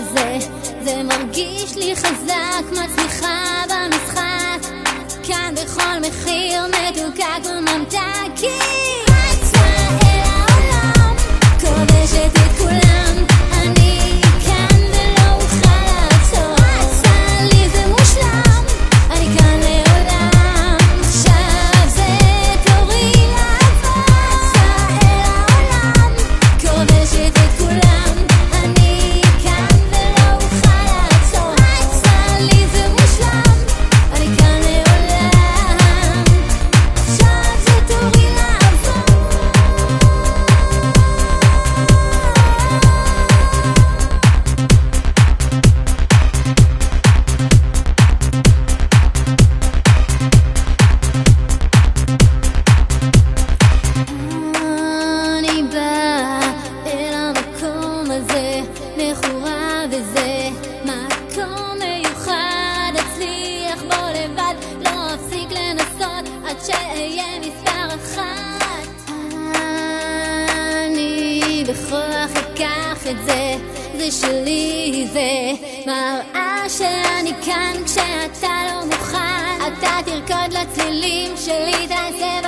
בזה, זה מרגיש לי חזק, מצליחה במשחק, כאן בכל מחיר מדוקק וממתק, כי את צאל העולם, כובשת את כולם, אני כאן ולא אוכל לעצור, את צאל לי זה מושלם, אני כאן לעולם, עכשיו זה תורי לעבור, את צאל העולם, כובשת את כולם. אתה תרקוד לצלילים שלי, תעשה